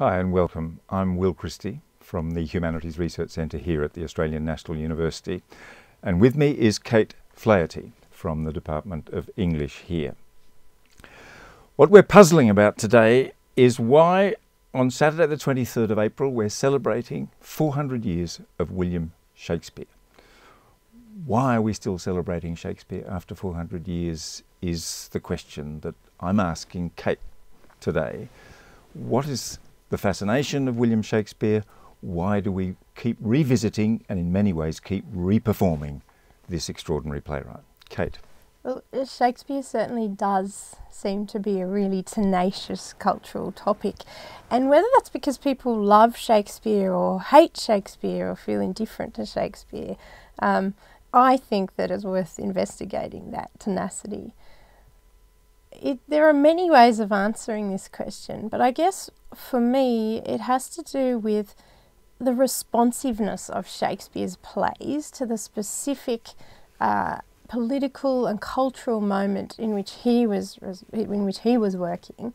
Hi and welcome. I'm Will Christie from the Humanities Research Centre here at the Australian National University, and with me is Kate Flaherty from the Department of English here. What we're puzzling about today is why on Saturday the 23rd of April we're celebrating 400 years of William Shakespeare. Why are we still celebrating Shakespeare after 400 years is the question that I'm asking Kate today. What is the fascination of William Shakespeare? Why do we keep revisiting and in many ways keep reperforming this extraordinary playwright? Kate. Well, Shakespeare certainly does seem to be a really tenacious cultural topic, and whether that's because people love Shakespeare or hate Shakespeare or feel indifferent to Shakespeare, I think that it's worth investigating that tenacity. There are many ways of answering this question, but I guess for me it has to do with the responsiveness of Shakespeare's plays to the specific political and cultural moment in which he was working,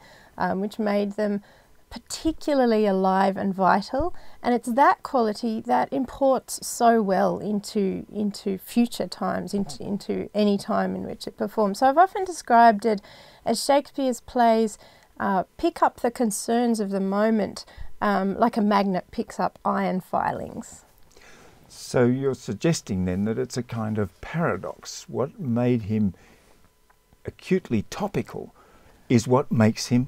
which made them particularly alive and vital. And it's that quality that imports so well into future times, into any time in which it performs. So I've often described it as Shakespeare's plays pick up the concerns of the moment like a magnet picks up iron filings. So you're suggesting then that it's a kind of paradox. What made him acutely topical is what makes him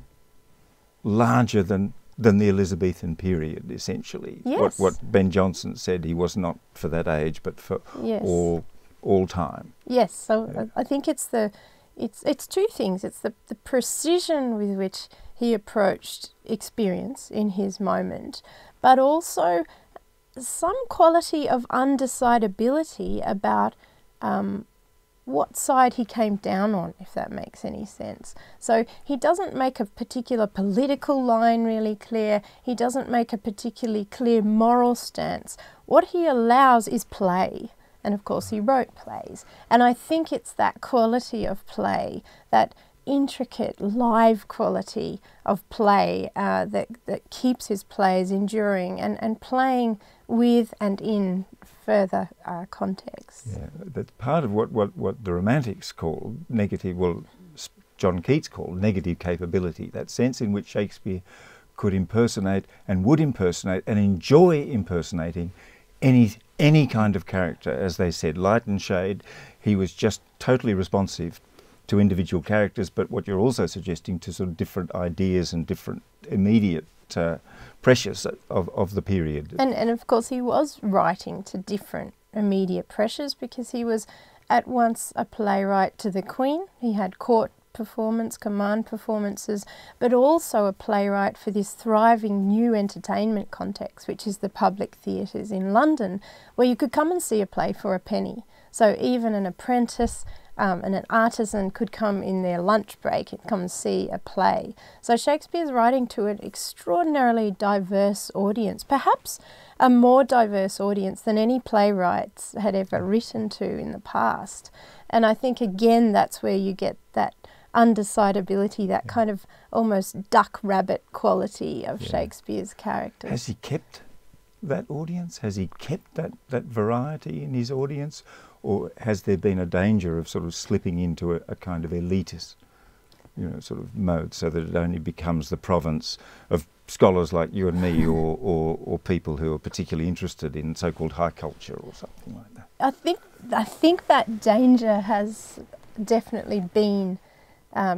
larger than the Elizabethan period, essentially. Yes. What Ben Jonson said, he was not for that age, but for yes. all time. Yes. So I think it's two things. It's the precision with which he approached experience in his moment, but also some quality of undecidability about what side he came down on, if that makes any sense. So he doesn't make a particular political line really clear. He doesn't make a particularly clear moral stance. What he allows is play. And of course he wrote plays. And I think it's that quality of play, that intricate live quality of play that keeps his plays enduring and playing with and in further contexts. Yeah, that's part of what the Romantics called negative, well, John Keats called negative capability, that sense in which Shakespeare could impersonate and would impersonate and enjoy impersonating any kind of character, as they said, light and shade. He was just totally responsive to individual characters, but what you're also suggesting to sort of different ideas and different immediate pressures of the period. And of course he was writing to different immediate pressures because he was at once a playwright to the Queen. He had court performance, command performances, but also a playwright for this thriving new entertainment context, which is the public theatres in London, where you could come and see a play for a penny. So even an apprentice and an artisan could come in their lunch break and come and see a play. So Shakespeare's writing to an extraordinarily diverse audience, perhaps a more diverse audience than any playwrights had ever written to in the past. And I think, again, that's where you get that undecidability, that kind of almost duck-rabbit quality of Shakespeare's characters. Has he kept that audience? Has he kept that variety in his audience? Or has there been a danger of sort of slipping into a kind of elitist, sort of mode, so that it only becomes the province of scholars like you and me, or people who are particularly interested in so-called high culture or something like that? I think that danger has definitely been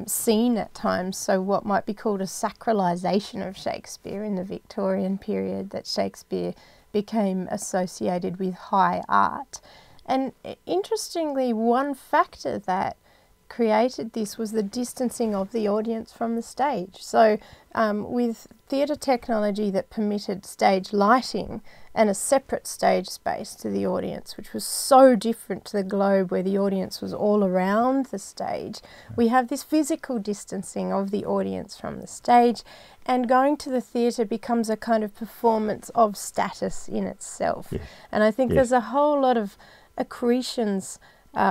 seen at times. So what might be called a sacralisation of Shakespeare in the Victorian period, that Shakespeare became associated with high art. And interestingly, one factor that created this was the distancing of the audience from the stage. So with theatre technology that permitted stage lighting and a separate stage space to the audience, which was so different to the Globe where the audience was all around the stage, we have this physical distancing of the audience from the stage, and going to the theatre becomes a kind of performance of status in itself. Yes. And I think there's a whole lot of accretions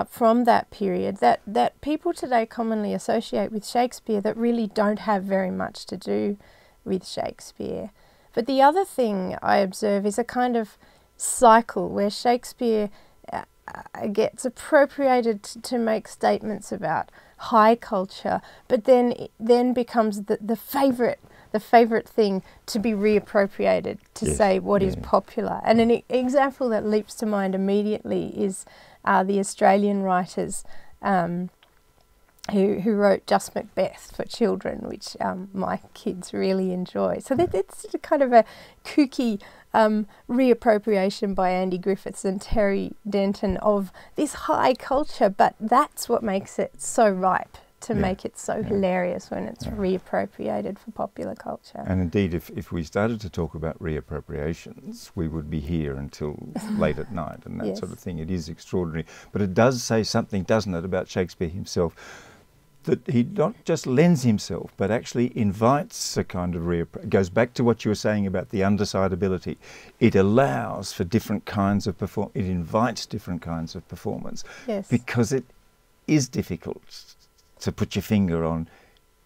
from that period that people today commonly associate with Shakespeare that really don't have very much to do with Shakespeare. But the other thing I observe is a kind of cycle where Shakespeare gets appropriated to make statements about high culture, but then becomes the favourite thing to be reappropriated to say what is popular. And an example that leaps to mind immediately is the Australian writers who wrote Just Macbeth for children, which my kids really enjoy. So that's kind of a kooky reappropriation by Andy Griffiths and Terry Denton of this high culture, but that's what makes it so ripe to make it so hilarious when it's reappropriated for popular culture. And indeed, if we started to talk about reappropriations, we would be here until late at night and that sort of thing. It is extraordinary. But it does say something, doesn't it, about Shakespeare himself, that he not just lends himself, but actually invites a kind of goes back to what you were saying about the undecidability. It allows for different kinds of performance. It invites different kinds of performance because it is difficult to put your finger on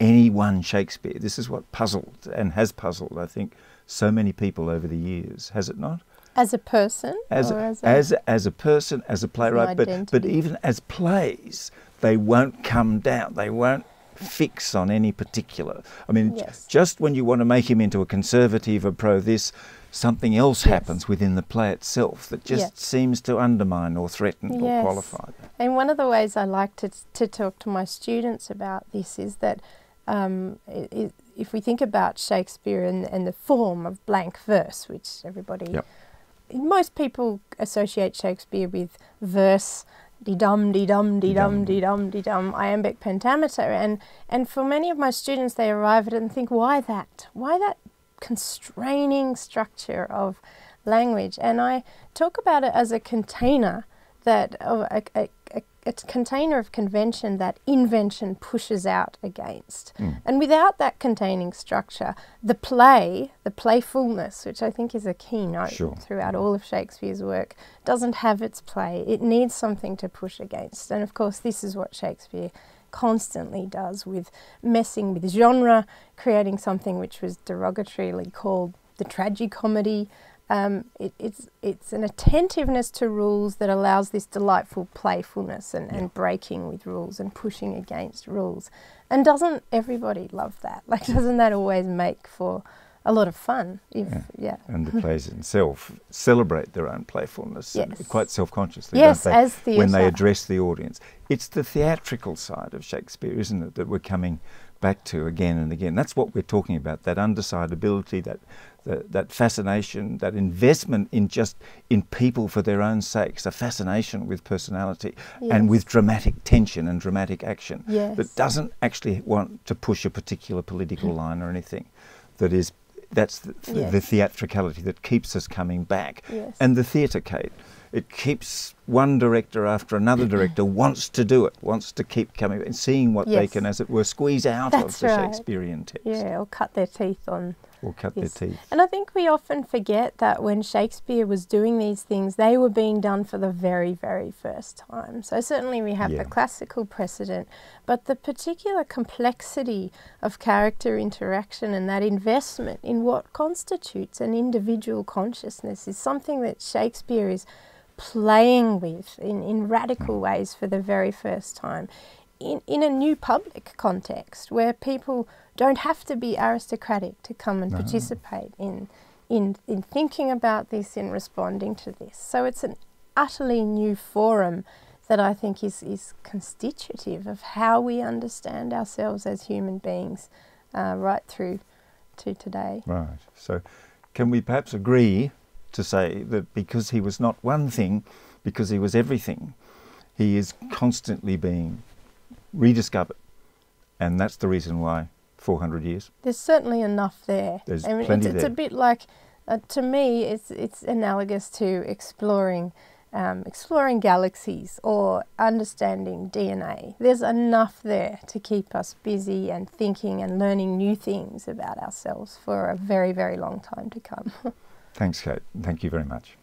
any one Shakespeare. This is what puzzled and has puzzled, I think, so many people over the years, has it not? As a person? As a person, as a playwright, but even as plays, they won't come down. They won't fix on any particular. I mean, just when you want to make him into a conservative, a pro-this, something else happens within the play itself that just seems to undermine or threaten or qualify that. And one of the ways I like to talk to my students about this is that if we think about Shakespeare and the form of blank verse, which everybody, most people associate Shakespeare with verse, de-dum, de-dum, de-dum, de-dum, de-dum, iambic pentameter. And for many of my students, they arrive at it and think, why that? Why that constraining structure of language? And I talk about it as a container that a container of convention that invention pushes out against. And without that containing structure, the playfulness, which I think is a keynote throughout all of Shakespeare's work, doesn't have its play. It needs something to push against. And of course, this is what Shakespeare constantly does, with messing with genre, creating something which was derogatorily called the tragicomedy. It's an attentiveness to rules that allows this delightful playfulness and breaking with rules and pushing against rules. And doesn't everybody love that? Like, doesn't that always make for a lot of fun? And the plays themselves celebrate their own playfulness quite self-consciously, don't they, as theatre, when they address the audience. It's the theatrical side of Shakespeare, isn't it, that we're coming back to again and again. That's what we're talking about, that undecidability, that fascination, that investment in people for their own sakes, a fascination with personality and with dramatic tension and dramatic action that doesn't actually want to push a particular political line or anything. That's the theatricality that keeps us coming back. And the theatre, Kate, it keeps one director after another director wants to do it, wants to keep coming and seeing what they can, as it were, squeeze out of the Shakespearean text. Yeah, or cut their teeth on. Or cut their teeth. And I think we often forget that when Shakespeare was doing these things, they were being done for the very, very first time. So certainly we have the classical precedent, but the particular complexity of character interaction and that investment in what constitutes an individual consciousness is something that Shakespeare is playing with in radical ways for the very first time. In a new public context where people don't have to be aristocratic to come and participate in thinking about this, in responding to this. So it's an utterly new forum that I think is constitutive of how we understand ourselves as human beings right through to today. Right. So can we perhaps agree to say that because he was not one thing, because he was everything, he is constantly being rediscovered, and that's the reason why 400 years. There's certainly enough there. There's plenty there. It's a bit like, to me, it's analogous to exploring galaxies or understanding DNA. There's enough there to keep us busy and thinking and learning new things about ourselves for a very, very long time to come. Thanks, Kate. Thank you very much.